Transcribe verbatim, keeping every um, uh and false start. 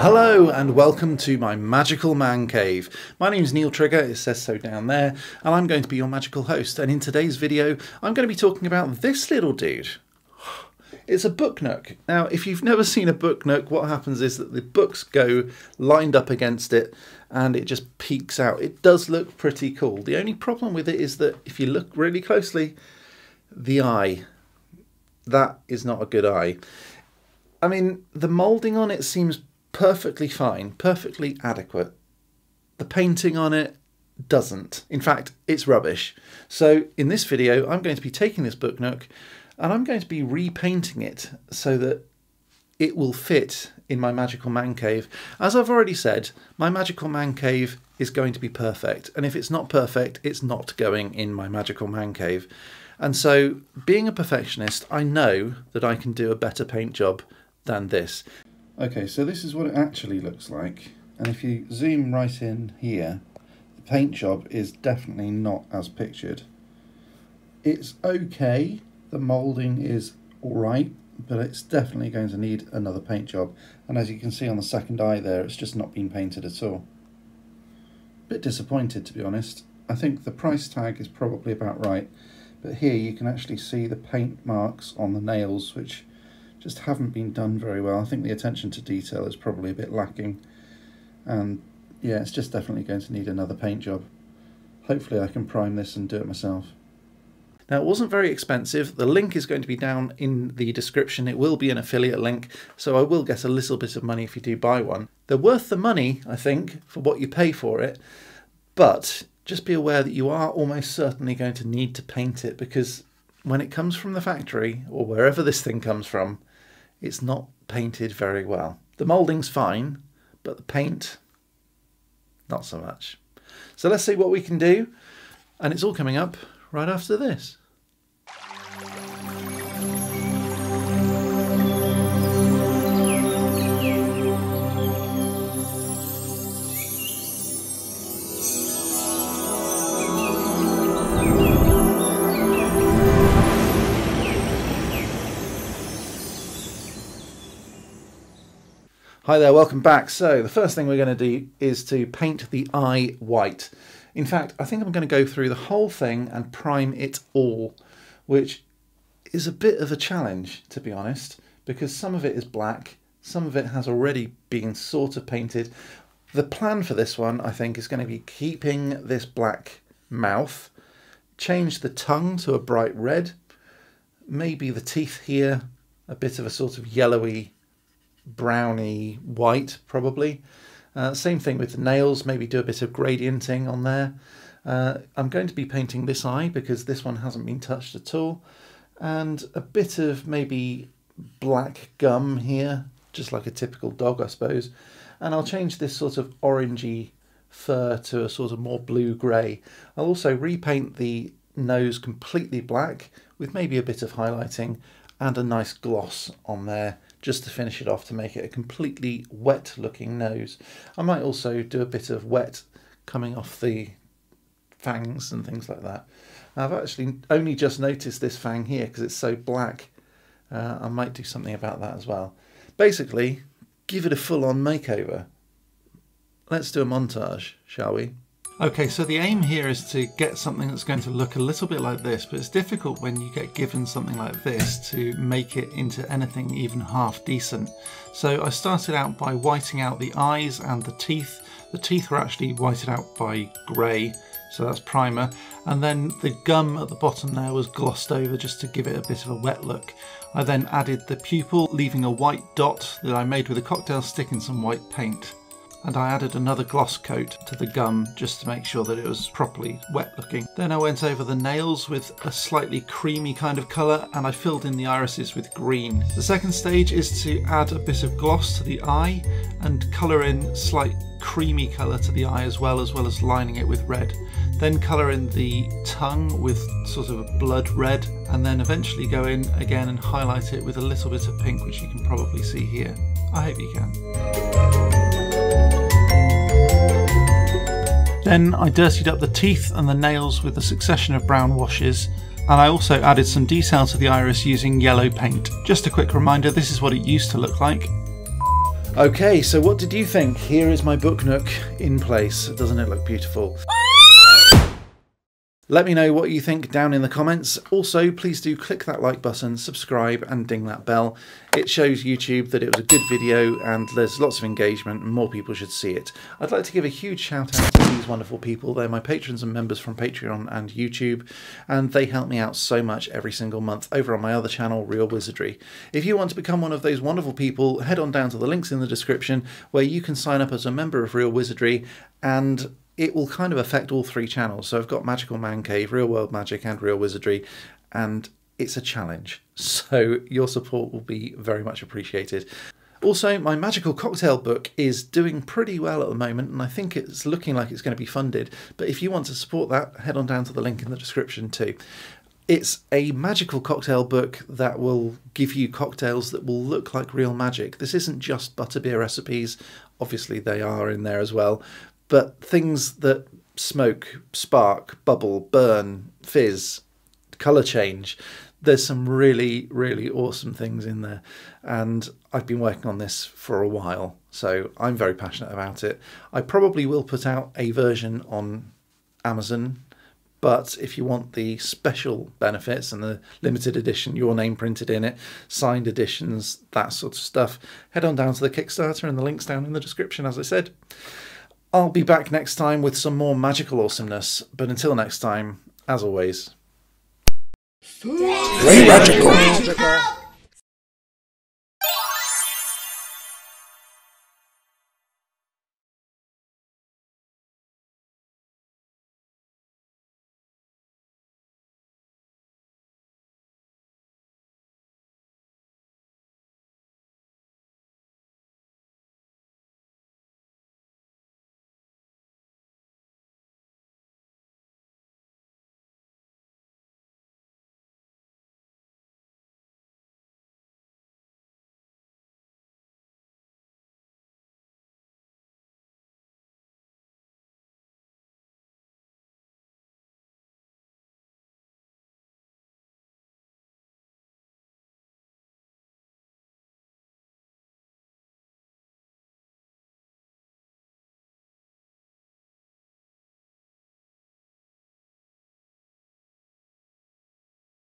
Hello and welcome to my Magical Man Cave. My name's Neil Trigger, it says so down there, and I'm going to be your magical host. And in today's video, I'm going to be talking about this little dude. It's a book nook. Now, if you've never seen a book nook, what happens is that the books go lined up against it and it just peeks out. It does look pretty cool. The only problem with it is that if you look really closely, the eye, that is not a good eye. I mean, the moulding on it seems perfectly fine, perfectly adequate. The painting on it doesn't. In fact, it's rubbish. So in this video, I'm going to be taking this book nook and I'm going to be repainting it so that it will fit in my Magical Man Cave. As I've already said, my Magical Man Cave is going to be perfect. And if it's not perfect, it's not going in my Magical Man Cave. And so being a perfectionist, I know that I can do a better paint job than this. Okay, so this is what it actually looks like, and if you zoom right in here, the paint job is definitely not as pictured. It's okay, the moulding is alright, but it's definitely going to need another paint job, and as you can see on the second eye there, it's just not been painted at all. Bit disappointed, to be honest. I think the price tag is probably about right, but here you can actually see the paint marks on the nails, which just haven't been done very well. I think the attention to detail is probably a bit lacking, and yeah, it's just definitely going to need another paint job. Hopefully I can prime this and do it myself. Now, it wasn't very expensive. The link is going to be down in the description. It will be an affiliate link, so I will get a little bit of money if you do buy one. They're worth the money, I think, for what you pay for it, but just be aware that you are almost certainly going to need to paint it, because when it comes from the factory, or wherever this thing comes from, it's not painted very well. The moulding's fine, but the paint, not so much. So let's see what we can do, and it's all coming up right after this. Hi there, welcome back. So the first thing we're going to do is to paint the eye white. In fact, I think I'm going to go through the whole thing and prime it all, which is a bit of a challenge, to be honest, because some of it is black, some of it has already been sort of painted. The plan for this one, I think, is going to be keeping this black mouth, change the tongue to a bright red, maybe the teeth here, a bit of a sort of yellowy browny white probably. Uh, same thing with the nails, maybe do a bit of gradienting on there. Uh, I'm going to be painting this eye because this one hasn't been touched at all. And a bit of maybe black gum here, just like a typical dog I suppose. And I'll change this sort of orangey fur to a sort of more blue-grey. I'll also repaint the nose completely black with maybe a bit of highlighting and a nice gloss on there, just to finish it off to make it a completely wet looking nose. I might also do a bit of wet coming off the fangs and things like that. I've actually only just noticed this fang here because it's so black. Uh, I might do something about that as well. Basically, give it a full-on makeover. Let's do a montage, shall we? Okay, so the aim here is to get something that's going to look a little bit like this, but it's difficult when you get given something like this to make it into anything even half decent. So I started out by whiting out the eyes and the teeth. The teeth were actually whited out by grey, so that's primer. And then the gum at the bottom there was glossed over just to give it a bit of a wet look. I then added the pupil, leaving a white dot that I made with a cocktail stick and some white paint. And I added another gloss coat to the gum just to make sure that it was properly wet looking. Then I went over the nails with a slightly creamy kind of colour, and I filled in the irises with green. The second stage is to add a bit of gloss to the eye and colour in slight creamy colour to the eye as well, as well as lining it with red. Then colour in the tongue with sort of a blood red, and then eventually go in again and highlight it with a little bit of pink, which you can probably see here. I hope you can. Then I dirtied up the teeth and the nails with a succession of brown washes, and I also added some detail to the iris using yellow paint. Just a quick reminder, this is what it used to look like. Okay, so what did you think? Here is my book nook in place. Doesn't it look beautiful? Let me know what you think down in the comments. Also, please do click that like button, subscribe and ding that bell. It shows YouTube that it was a good video and there's lots of engagement and more people should see it. I'd like to give a huge shout out to these wonderful people. They're my patrons and members from Patreon and YouTube, and they help me out so much every single month over on my other channel, Real Wizardry. If you want to become one of those wonderful people, head on down to the links in the description where you can sign up as a member of Real Wizardry, and it will kind of affect all three channels. So I've got Magical Man Cave, Real World Magic and Real Wizardry, and it's a challenge. So your support will be very much appreciated. Also, my Magical Cocktail book is doing pretty well at the moment, and I think it's looking like it's going to be funded. But if you want to support that, head on down to the link in the description too. It's a magical cocktail book that will give you cocktails that will look like real magic. This isn't just butterbeer recipes. Obviously they are in there as well, but things that smoke, spark, bubble, burn, fizz, colour change. There's some really, really awesome things in there. And I've been working on this for a while, so I'm very passionate about it. I probably will put out a version on Amazon, but if you want the special benefits and the limited edition, your name printed in it, signed editions, that sort of stuff, head on down to the Kickstarter and the link's down in the description, as I said. I'll be back next time with some more magical awesomeness, but until next time, as always, stay magical!